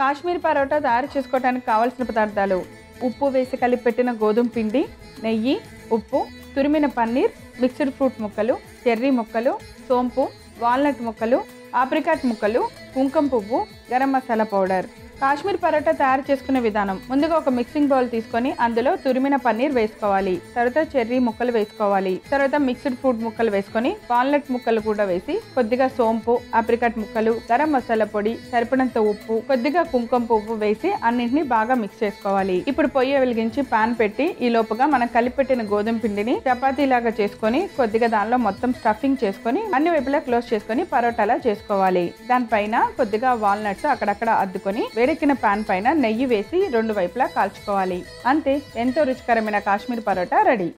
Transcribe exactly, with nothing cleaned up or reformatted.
काश्मीर परोटा तैयार చేసుకోవడానికి కావాల్సిన పదార్థాలు ఉప్పు వేసి కలిపెట్టిన గోధుమ పిండి నెయ్యి ఉప్పు తురిమిన పన్నీర్ మిక్స్డ్ ఫ్రూట్ ముక్కలు చెర్రీ ముక్కలు సోంపు వాల్నట్ ముక్కలు ఆప్రికాట్ ముక్కలు కుంకుమ పువ్వు గరం మసాలా పౌడర్ కాశ్మీర్ పరోటా తయారు చేసుకునే విధానం ముందుగా ఒక మిక్సింగ్ బౌల్ తీసుకొని అందులో తురిమిన పన్నీర్ వేసుకోవాలి తర్వాత చెర్రీ ముక్కలు వేసుకోవాలి తర్వాత మిక్స్డ్ ఫ్రూట్ ముక్కలు వేసుకొని వాల్నట్ ముక్కలు కూడా వేసి కొద్దిగా సోంపు ఆప్రికాట్ ముక్కలు గరం మసాలా పొడి సరిపడంత ఉప్పు కొద్దిగా కుంకుమ పువ్వు వేసి అన్నిటిని బాగా మిక్స్ చేసుకోవాలి ఇప్పుడు పొయ్యి వెలిగించి పాన్ పెట్టి ఈ లోపుగా మనం కలిపెట్టిన గోధుమ పిండిని చపాతీ లాగా చేసుకొని కొద్దిగా దానిలో మొత్తం స్టఫింగ్ చేసుకొని అన్ని వైపులా క్లోజ్ చేసుకొని పరోటాలా చేసుకోవాలి దానిపైన కొద్దిగా వాల్నట్స్ అక్కడక్కడ అద్దుకొని వేడెక్కిన పాన్ పైన నెయ్యి వేసి రెండు వైపులా కాల్చుకోవాలి అంతే ఎంతో రుచికరమైన కాశ్మీర్ పరోటా రెడీ।